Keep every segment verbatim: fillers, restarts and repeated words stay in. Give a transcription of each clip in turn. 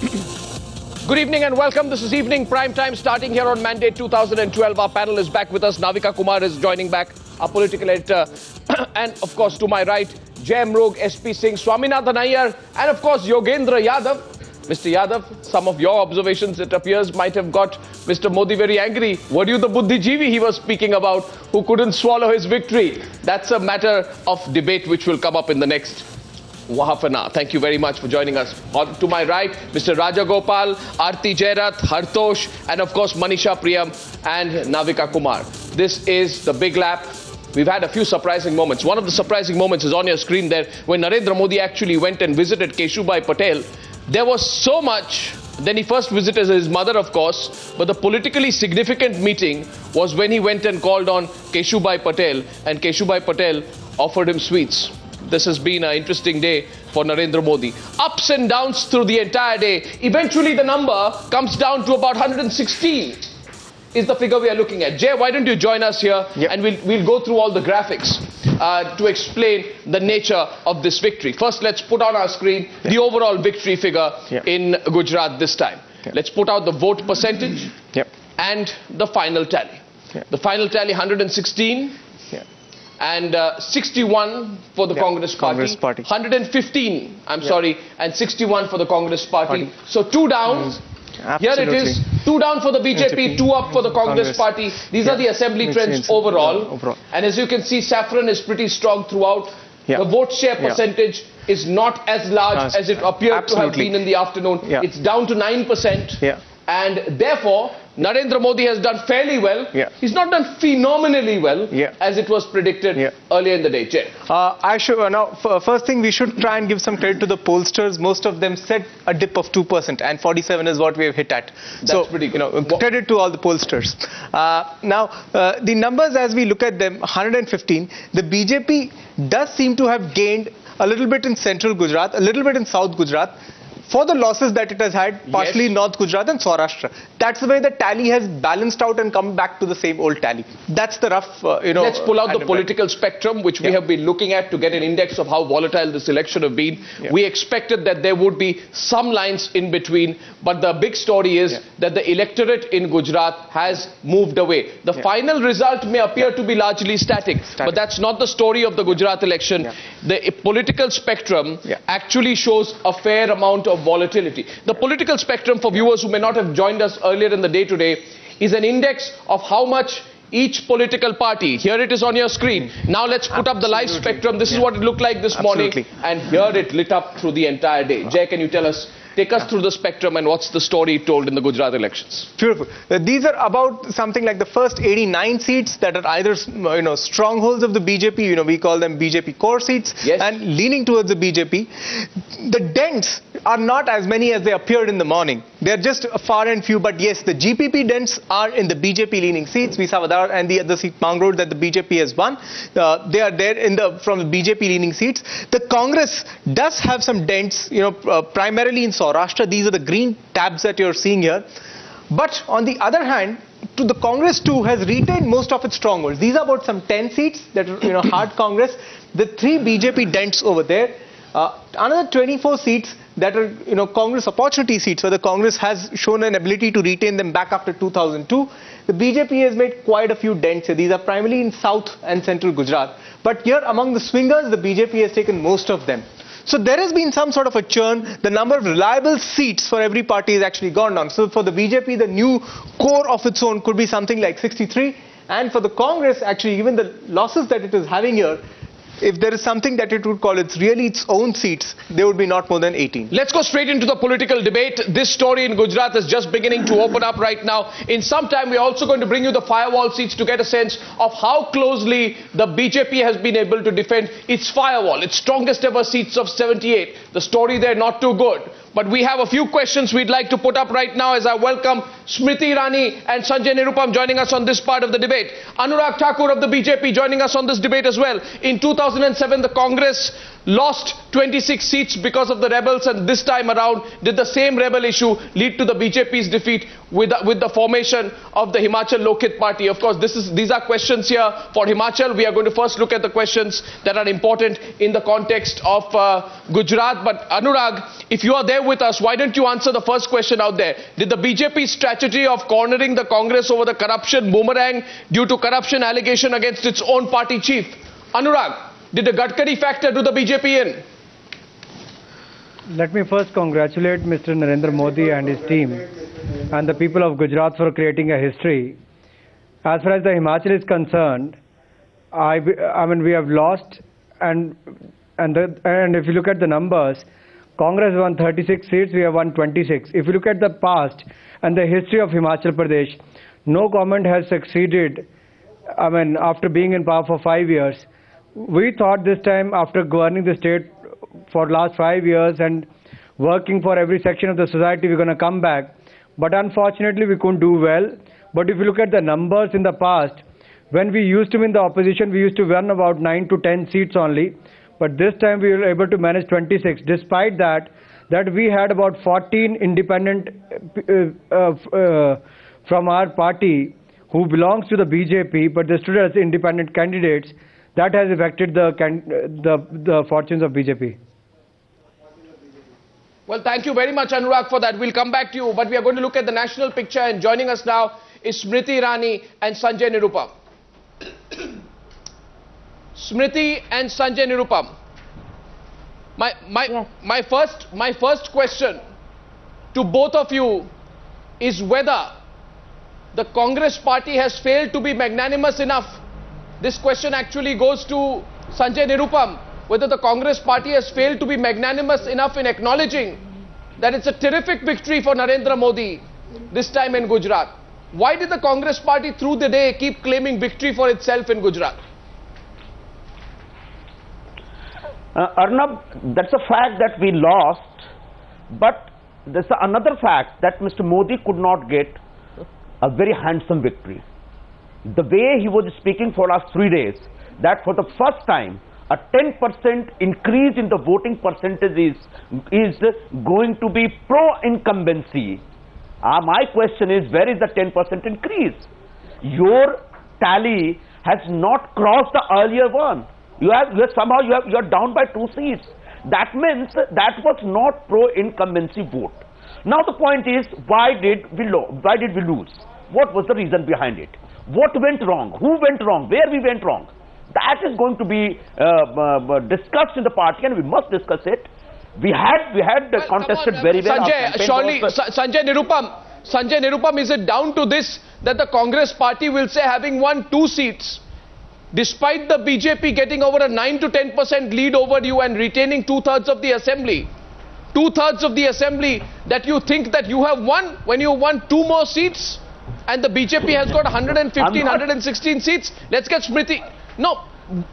Good evening and welcome. This is Evening Prime Time starting here on Mandate two thousand twelve. Our panel is back with us. Navika Kumar is joining back, our political editor. And of course, to my right, Jai Mrug, S P Singh, Swaminathan Aiyar, and of course, Yogendra Yadav. Mister Yadav, some of your observations, it appears, might have got Mister Modi very angry. Were you the Buddhijeevi he was speaking about who couldn't swallow his victory? That's a matter of debate which will come up in the next half an hour. Thank you very much for joining us. On to my right, Mister Rajagopal, Aarti Jairath, Hartosh, and of course, Manisha Priyam and Navika Kumar. This is the Big Lap. We've had a few surprising moments. One of the surprising moments is on your screen there, when Narendra Modi actually went and visited Keshubhai Patel. There was so much. Then he first visited his mother, of course, but the politically significant meeting was when he went and called on Keshubhai Patel, and Keshubhai Patel offered him sweets. This has been an interesting day for Narendra Modi. Ups and downs through the entire day. Eventually, the number comes down to about one hundred sixteen. Is the figure we are looking at. Jay, why don't you join us here? Yep. And we'll, we'll go through all the graphics uh, to explain the nature of this victory. First, let's put on our screen yep. the overall victory figure yep. in Gujarat this time. Yep. Let's put out the vote percentage yep. and the final tally. Yep. The final tally, one hundred sixteen yep. and uh, sixty-one for the yep. Congress, Congress Party. Party. one hundred fifteen, I'm yep. sorry, and sixty-one for the Congress Party. Party. So two down. Mm. Absolutely. Here it is, two down for the B J P, two up for the Congress, Congress. Party. These yeah. are the assembly it's trends it's overall. Yeah, overall. And as you can see, saffron is pretty strong throughout. Yeah. The vote share percentage yeah. is not as large uh, as it appeared absolutely. to have been in the afternoon. Yeah. It's down to nine percent. Yeah. And therefore, Narendra Modi has done fairly well. Yeah. He's not done phenomenally well, yeah. as it was predicted yeah. earlier in the day. Jay. Uh, I should, uh, now, f first thing, we should try and give some credit to the pollsters. Most of them said a dip of two percent, and forty-seven is what we have hit at. That's so, pretty good. You know, credit to all the pollsters. Uh, now, uh, the numbers as we look at them, one hundred fifteen, the B J P does seem to have gained a little bit in central Gujarat, a little bit in south Gujarat, for the losses that it has had, partially yes. North Gujarat and Saurashtra. That's the way the tally has balanced out and come back to the same old tally. That's the rough, uh, you know... Let's pull out uh, the political right. spectrum, which yeah. we have been looking at to get an index of how volatile this election have been. Yeah. We expected that there would be some lines in between, but the big story is yeah. that the electorate in Gujarat has moved away. The yeah. final result may appear yeah. to be largely static, static, but that's not the story of the Gujarat election. Yeah. The uh, political spectrum yeah. actually shows a fair amount of volatility. The political spectrum, for viewers who may not have joined us earlier in the day today, is an index of how much each political party, here it is on your screen. Now let's put Absolutely. up the live spectrum. This yeah. is what it looked like this Absolutely. morning, and here it lit up through the entire day. Jay, can you tell us? Take us through the spectrum and what's the story told in the Gujarat elections. Beautiful. Uh, these are about something like the first eighty-nine seats that are either, you know, strongholds of the B J P. You know, we call them B J P core seats yes. and leaning towards the B J P. The dents are not as many as they appeared in the morning. They're just far and few. But yes, the G P P dents are in the B J P leaning seats. Visavadar and the other seat, Mangrod, that the B J P has won. Uh, they are there in the from the B J P leaning seats. The Congress does have some dents, you know, uh, primarily in Saurashtra. Saurashtra, these are the green tabs that you're seeing here. But on the other hand, to the Congress too has retained most of its strongholds. These are about some ten seats that are, you know, hard Congress. The three B J P dents over there. Uh, another twenty-four seats that are, you know, Congress opportunity seats, where the Congress has shown an ability to retain them back after two thousand two. The B J P has made quite a few dents here. These are primarily in south and central Gujarat. But here among the swingers, the B J P has taken most of them. So there has been some sort of a churn. The number of reliable seats for every party has actually gone down. So for the B J P, the new core of its own could be something like sixty-three. And for the Congress, actually, even the losses that it is having here, if there is something that it would call its really its own seats, they would be not more than eighteen. Let's go straight into the political debate. This story in Gujarat is just beginning to open up right now. In some time, we're also going to bring you the firewall seats to get a sense of how closely the B J P has been able to defend its firewall, its strongest ever seats of seventy-eight. The story there, not too good. But we have a few questions we'd like to put up right now as I welcome Smriti Irani and Sanjay Nirupam joining us on this part of the debate. Anurag Thakur of the B J P joining us on this debate as well. In two thousand seven, the Congress lost twenty-six seats because of the rebels, and this time around, did the same rebel issue lead to the B J P's defeat with the, with the formation of the Himachal Lokit Party? Of course, this is, these are questions here for Himachal. We are going to first look at the questions that are important in the context of uh, Gujarat. But Anurag, if you are there with us. Why don't you answer the first question out there? Did the B J P strategy of cornering the Congress over the corruption boomerang due to corruption allegation against its own party chief? Anurag, did the Gadkari factor do the B J P in? Let me first congratulate Mister Narendra Modi and his team and the people of Gujarat for creating a history. As far as the Himachal is concerned, I, I mean, we have lost, and, and, the, and if you look at the numbers, Congress won thirty-six seats, we have won twenty-six. If you look at the past and the history of Himachal Pradesh, no government has succeeded, I mean, after being in power for five years. We thought this time, after governing the state for last five years and working for every section of the society, we're going to come back. But unfortunately, we couldn't do well. But if you look at the numbers in the past, when we used to be in the opposition, we used to win about nine to ten seats only. But this time, we were able to manage twenty-six. Despite that, that we had about fourteen independent uh, uh, uh, from our party who belongs to the B J P, but they stood as independent candidates. That has affected the, the, the fortunes of B J P. Well, thank you very much, Anurag, for that. We'll come back to you, but we are going to look at the national picture, and joining us now is Smriti Irani and Sanjay Nirupam. Smriti and Sanjay Nirupam. My, my, yeah. my, first, my first question to both of you is whether the Congress party has failed to be magnanimous enough. This question actually goes to Sanjay Nirupam, whether the Congress party has failed to be magnanimous enough in acknowledging that it's a terrific victory for Narendra Modi, this time in Gujarat. Why did the Congress party through the day keep claiming victory for itself in Gujarat? Uh, Arnab, that's a fact that we lost, but there's another fact that Mister Modi could not get a very handsome victory. The way he was speaking for last three days, that for the first time, a ten percent increase in the voting percentage is, is going to be pro-incumbency. Uh, my question is, where is the ten percent increase? Your tally has not crossed the earlier one. You have, you have somehow you, have, you are down by two seats. That means that was not pro-incumbency vote. Now the point is, why did we lo- why did we lose? What was the reason behind it? What went wrong? Who went wrong? Where we went wrong? That is going to be uh, uh, discussed in the party, and we must discuss it. We had we had well, contested on, very well. Sanjay, surely, Sanjay Nirupam, Sanjay Nirupam, is it down to this that the Congress party will say, having won two seats, despite the B J P getting over a nine to ten percent lead over you and retaining two-thirds of the assembly, two-thirds of the assembly, that you think that you have won when you won two more seats? And the B J P has got one hundred fifteen, one hundred sixteen seats. Let's get Smriti. No. Uh,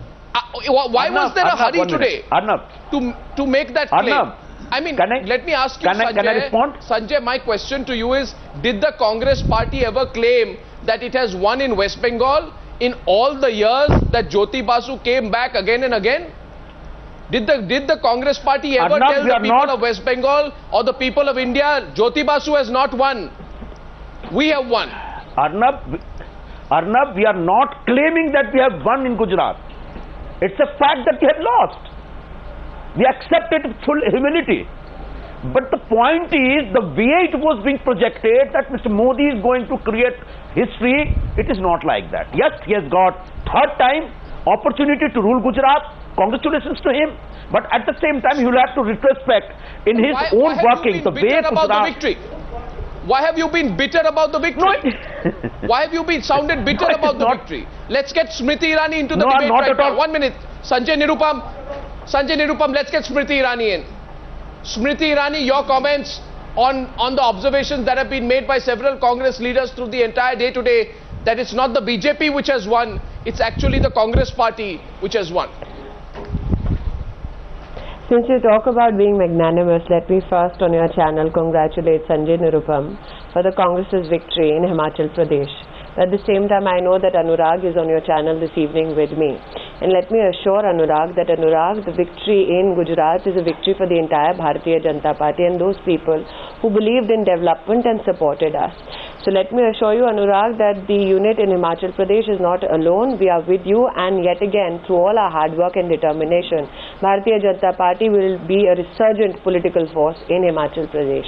why Arnab, was there a Arnab, hurry today Arnab. to to make that claim? Arnab, I mean, I, let me ask you, can Sanjay, I, can I respond? Sanjay, my question to you is, did the Congress party ever claim that it has won in West Bengal in all the years that Jyoti Basu came back again and again? Did the, did the Congress party ever Arnab, tell the people of West Bengal or the people of India, Jyoti Basu has not won? We have won. Arnab, Arnab, we are not claiming that we have won in Gujarat. It's a fact that we have lost. We accept it with full humility. But the point is, the way it was being projected that Mister Modi is going to create history, it is not like that. Yes, he has got third time opportunity to rule Gujarat. Congratulations to him, but at the same time, he will have to retrospect in his why, own why working the way about Gujarat. The victory? Why have you been bitter about the victory? No. Why have you been sounded bitter no, about the not. victory? Let's get Smriti Irani into the no, debate right now. One minute. Sanjay Nirupam. Sanjay Nirupam, let's get Smriti Irani in. Smriti Irani, your comments on, on the observations that have been made by several Congress leaders through the entire day today, that it's not the B J P which has won, it's actually the Congress party which has won. Since you talk about being magnanimous, let me first on your channel congratulate Sanjay Nirupam for the Congress's victory in Himachal Pradesh. At the same time, I know that Anurag is on your channel this evening with me. And let me assure Anurag that Anurag, the victory in Gujarat is a victory for the entire Bharatiya Janata Party and those people who believed in development and supported us. So let me assure you, Anurag, that the unit in Himachal Pradesh is not alone. We are with you, and yet again, through all our hard work and determination, Bharatiya Janata Party will be a resurgent political force in Himachal Pradesh.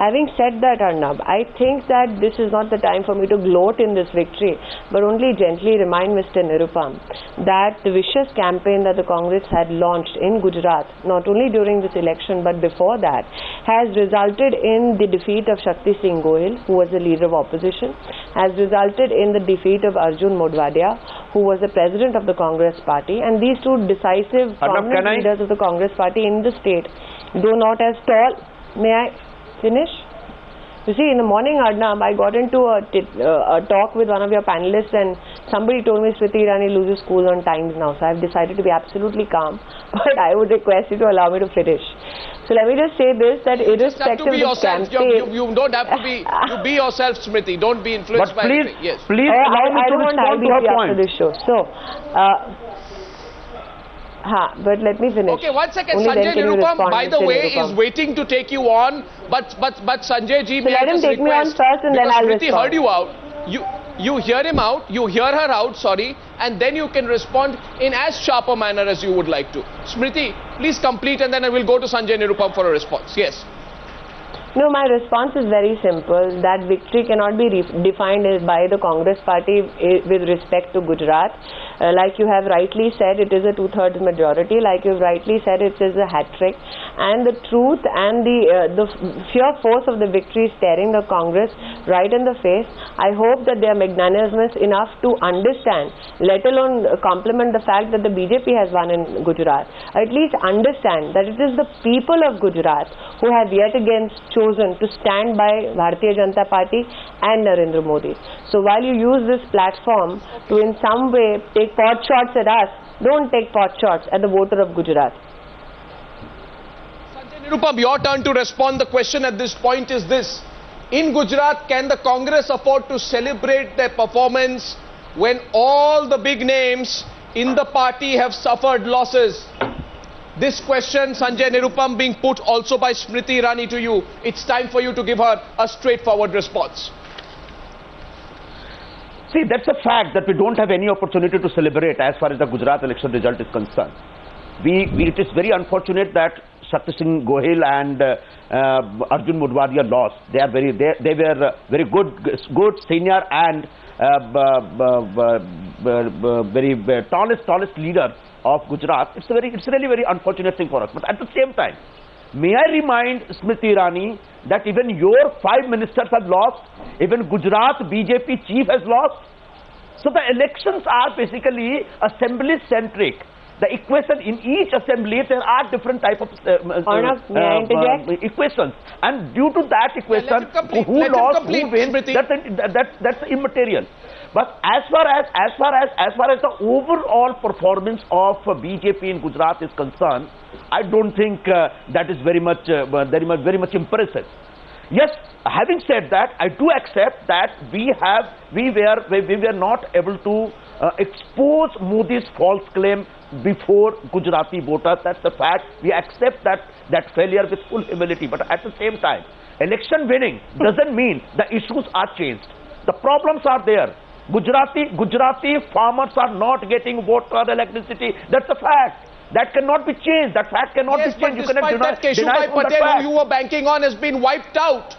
Having said that, Arnab, I think that this is not the time for me to gloat in this victory, but only gently remind Mister Nirupam that the vicious campaign that the Congress had launched in Gujarat, not only during this election but before that, has resulted in the defeat of Shakti Singh Gohil, who was the leader of opposition, has resulted in the defeat of Arjun Modwadia, who was the president of the Congress party, and these two decisive prominent leaders of the Congress party in the state, though not as tall, may I finish? You see, in the morning, Arnab, I got into a, uh, a talk with one of your panelists, and somebody told me Smriti Irani loses schools on times now. So I've decided to be absolutely calm, but I would request you to allow me to finish. So let me just say this, that irrespective of the campaign... You, you don't have to be... You be yourself, Smriti. Don't be influenced but by please, anything. Yes. Please uh, allow I, me I to respond to your point. This show. So... Uh, Ha, but let me finish. Okay, one second. Only Sanjay Nirupam, by the way, Nirupam. is waiting to take you on. But but but Sanjay ji, so let him take me on first, and then I'll Smriti respond. heard you out. You you hear him out. You hear her out. Sorry, and then you can respond in as sharp a manner as you would like to. Smriti, please complete, and then I will go to Sanjay Nirupam for a response. Yes. No, my response is very simple. That victory cannot be defined by the Congress party with respect to Gujarat. Uh, like you have rightly said, it is a two-thirds majority. Like you have rightly said, it is a hat trick. And the truth and the uh, the sheer force of the victory staring the Congress right in the face. I hope that they are magnanimous enough to understand, let alone compliment the fact that the B J P has won in Gujarat. At least understand that it is the people of Gujarat who have yet again chosen to stand by Bharatiya Janata Party and Narendra Modi. So while you use this platform to in some way take pot shots at us, don't take pot shots at the voter of Gujarat. Sanjay Nirupam, your turn to respond. The question at this point is this. In Gujarat, can the Congress afford to celebrate their performance when all the big names in the party have suffered losses? This question, Sanjay Nirupam, being put also by Smriti Irani to you. It's time for you to give her a straightforward response. See, that's a fact that we don't have any opportunity to celebrate as far as the Gujarat election result is concerned. We, we it is very unfortunate that Satish Singh Gohil and uh, uh, Arjun Modwadia lost. They are very they, they were very good good senior and uh, very uh, tallest tallest leader of Gujarat. It's a very, it's really very unfortunate thing for us. But at the same time, may I remind Smriti Irani that even your five ministers have lost, even Gujarat B J P chief has lost. So the elections are basically assembly-centric. The equation in each assembly, there are different type of uh, Arnab, uh, uh, equations, and due to that equation, complete, who lost, who wins, that's, that, that's immaterial. But as far as as far as as far as the overall performance of uh, B J P in Gujarat is concerned, I don't think uh, that is very much uh, very much very much impressive. Yes, having said that, I do accept that we have we were we were not able to uh, expose Modi's false claim before Gujarati voters. That's the fact. We accept that that failure with full humility. But at the same time, election winning doesn't mean the issues are changed. The problems are there. Gujarati Gujarati farmers are not getting water or electricity. That's a fact. That cannot be changed. That fact cannot yes, be changed. You cannot deny that. Keshubhai Patel, who you were banking on, has been wiped out.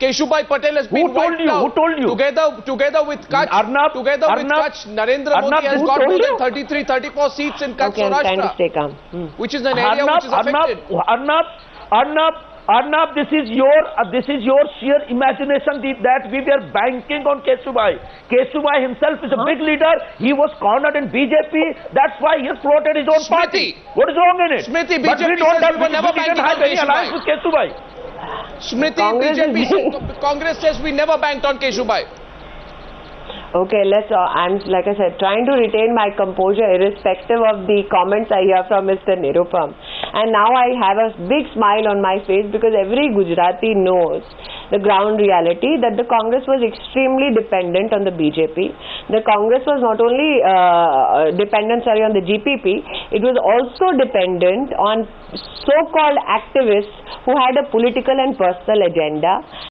Keshubhai Patel has been who wiped you? out. Who told you? Together, together with Kutch, Arnab, together Arnab, with Kutch, Narendra Arnab, Modi has got more than thirty-three, thirty-four seats in Kutch-Saurashtra, okay, hmm. which is an area Arnab, which is affected. Arnab, Arnab, Arnab, this is your uh, this is your sheer imagination that we were banking on Keshubhai. Keshubhai himself is a huh? big leader. He was cornered in B J P. That's why he has floated his own Smriti. party. What is wrong in it? Smriti, but B J P we don't have, we we never banking have any alliance with Keshubhai. Smriti, Congress B J P, says, Congress says we never banked on Keshubhai. Okay, let's. Uh, I'm like I said, trying to retain my composure irrespective of the comments I hear from Mister Nirupam. And now I have a big smile on my face because every Gujarati knows the ground reality that the Congress was extremely dependent on the B J P. The Congress was not only uh, dependent sorry, on the G P P, it was also dependent on so-called activists who had a political and personal agenda.